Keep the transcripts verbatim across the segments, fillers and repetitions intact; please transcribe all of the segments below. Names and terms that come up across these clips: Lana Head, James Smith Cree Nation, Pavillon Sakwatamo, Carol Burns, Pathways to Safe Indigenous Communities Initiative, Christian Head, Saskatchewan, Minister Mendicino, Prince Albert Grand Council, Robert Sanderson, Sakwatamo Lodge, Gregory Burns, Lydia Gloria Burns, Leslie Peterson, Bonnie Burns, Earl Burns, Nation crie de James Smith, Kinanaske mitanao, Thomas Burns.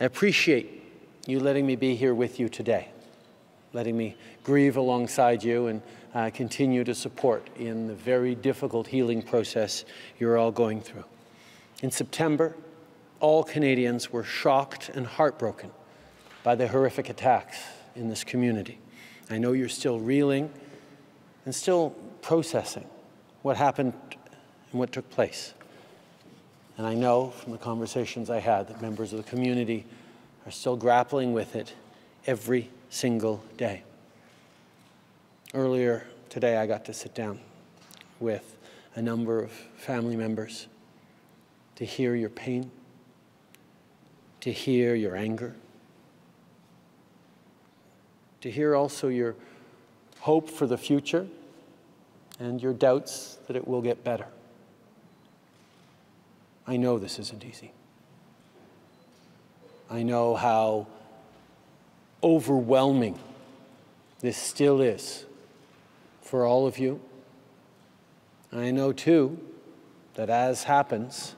I appreciate you letting me be here with you today, letting me grieve alongside you and uh, continue to support in the very difficult healing process you're all going through. In September, all Canadians were shocked and heartbroken by the horrific attacks in this community. I know you're still reeling and still processing what happened and what took place. And I know from the conversations I had that members of the community are still grappling with it every single day. Earlier today, I got to sit down with a number of family members to hear your pain, to hear your anger, to hear also your hope for the future and your doubts that it will get better. I know this isn't easy. I know how overwhelming this still is for all of you. I know, too, that as happens,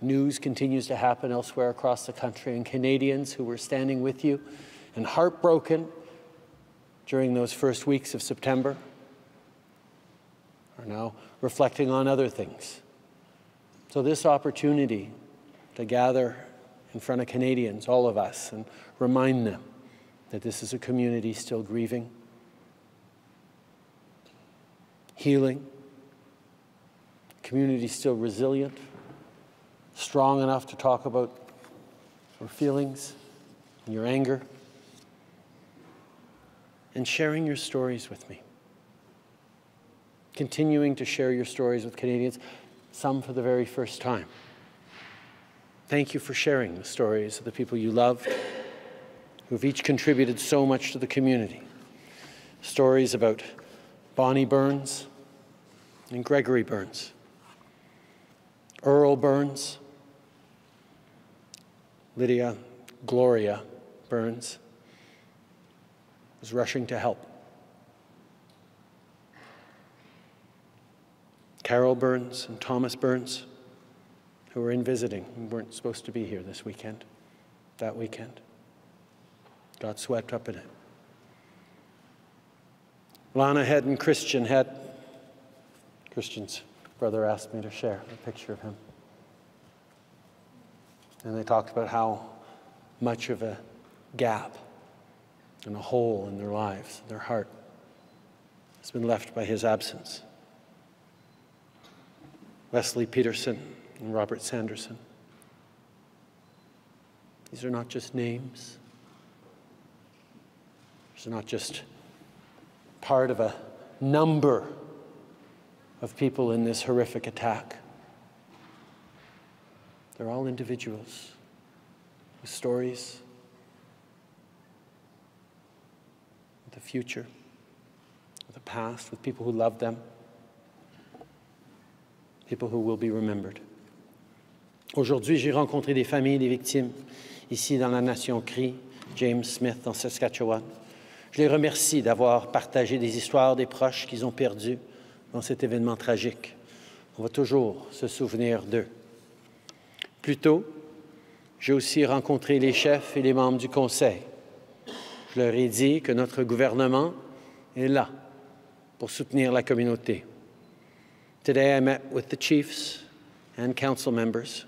news continues to happen elsewhere across the country, and Canadians who were standing with you and heartbroken during those first weeks of September are now reflecting on other things. So this opportunity to gather in front of Canadians, all of us, and remind them that this is a community still grieving, healing, community still resilient, strong enough to talk about your feelings and your anger, and sharing your stories with me. Continuing to share your stories with Canadians, some for the very first time. Thank you for sharing the stories of the people you love, who have each contributed so much to the community. Stories about Bonnie Burns and Gregory Burns, Earl Burns, Lydia Gloria Burns was rushing to help. Carol Burns and Thomas Burns, who were in visiting and weren't supposed to be here this weekend, that weekend, got swept up in it. Lana Head and Christian Head. Christian's brother asked me to share a picture of him. And they talked about how much of a gap and a hole in their lives, their heart, has been left by his absence. Leslie Peterson and Robert Sanderson. These are not just names. These are not just part of a number of people in this horrific attack. They're all individuals with stories, with the future, with the past, with people who love them, people who will be remembered. Aujourd'hui, j'ai rencontré des familles des victimes ici dans la Nation Cree, James Smith, en Saskatchewan. Je les remercie d'avoir partagé des histoires des proches qu'ils ont perdus dans cet événement tragique. On va toujours se souvenir d'eux. Plus tôt, j'ai aussi rencontré les chefs et les membres du Conseil. Je leur ai dit que notre gouvernement est là pour soutenir la communauté. Today I met with the chiefs and council members,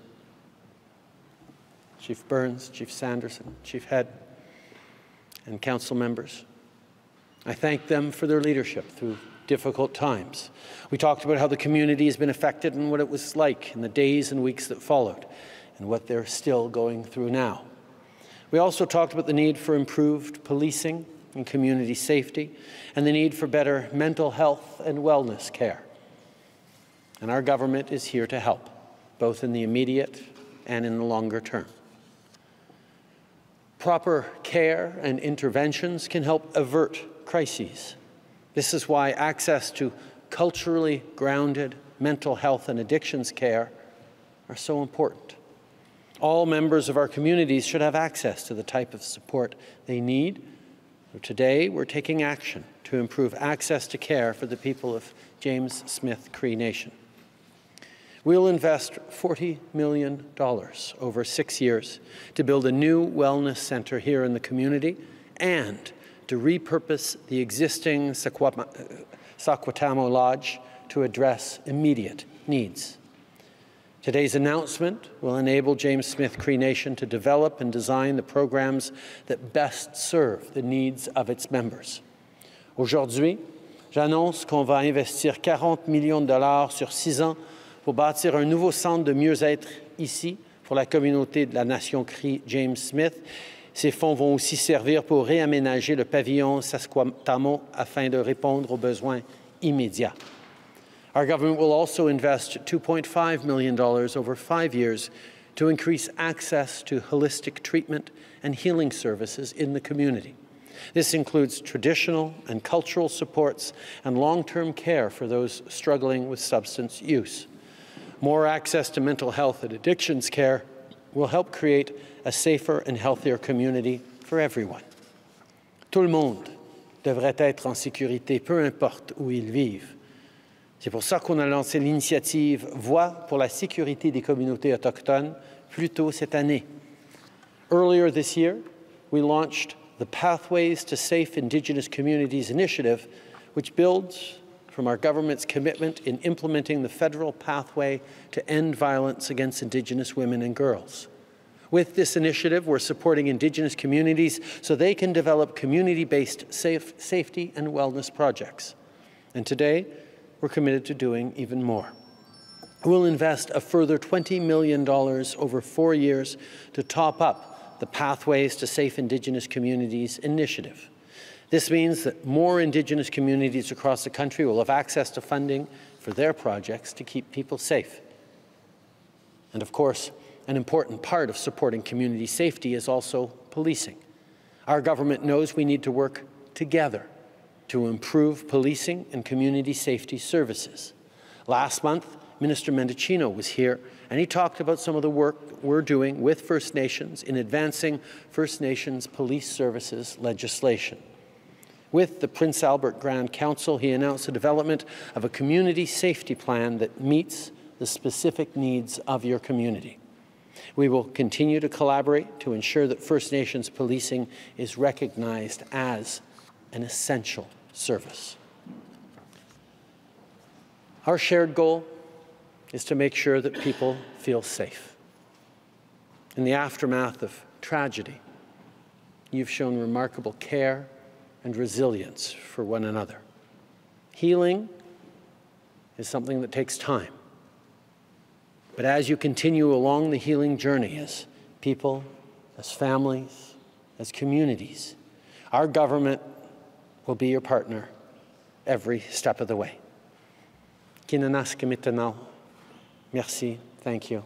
Chief Burns, Chief Sanderson, Chief Head, and council members. I thanked them for their leadership through difficult times. We talked about how the community has been affected and what it was like in the days and weeks that followed, and what they're still going through now. We also talked about the need for improved policing and community safety, and the need for better mental health and wellness care. And our government is here to help, both in the immediate and in the longer term. Proper care and interventions can help avert crises. This is why access to culturally grounded mental health and addictions care are so important. All members of our communities should have access to the type of support they need. Today, we're taking action to improve access to care for the people of James Smith Cree Nation. We'll invest forty million dollars over six years to build a new wellness center here in the community and to repurpose the existing Sakwatamo Lodge to address immediate needs. Today's announcement will enable James Smith Cree Nation to develop and design the programs that best serve the needs of its members. Aujourd'hui, j'annonce qu'on va investir quarante millions de dollars sur six ans pour bâtir un nouveau centre de mieux-être ici pour la communauté de la nation Cree James Smith. Ces fonds vont aussi servir pour réaménager le pavillon Sakwatamo afin de répondre aux besoins immédiats. Our government will also invest two point five million dollars over five years to increase access to holistic treatment and healing services in the community. This includes traditional and cultural supports and long-term care for those struggling with substance use. More access to mental health and addictions care will help create a safer and healthier community for everyone. Tout le monde devrait être en sécurité, peu importe où ils vivent. C'est pour ça qu'on a lancé l'initiative Voix pour la sécurité des communautés autochtones plus tôt cette année. Earlier this year, we launched the Pathways to Safe Indigenous Communities Initiative, which builds from our government's commitment in implementing the federal pathway to end violence against Indigenous women and girls. With this initiative, we're supporting Indigenous communities so they can develop community-based safe, safety and wellness projects. And today, we're committed to doing even more. We'll invest a further twenty million dollars over four years to top up the Pathways to Safe Indigenous Communities Initiative. This means that more Indigenous communities across the country will have access to funding for their projects to keep people safe. And of course, an important part of supporting community safety is also policing. Our government knows we need to work together to improve policing and community safety services. Last month, Minister Mendicino was here, and he talked about some of the work we're doing with First Nations in advancing First Nations police services legislation. With the Prince Albert Grand Council, he announced the development of a community safety plan that meets the specific needs of your community. We will continue to collaborate to ensure that First Nations policing is recognized as an essential service. Our shared goal is to make sure that people feel safe. In the aftermath of tragedy, you've shown remarkable care and resilience for one another. Healing is something that takes time. But as you continue along the healing journey as people, as families, as communities, our government will be your partner every step of the way. Kinanaske mitanao. Merci. Thank you.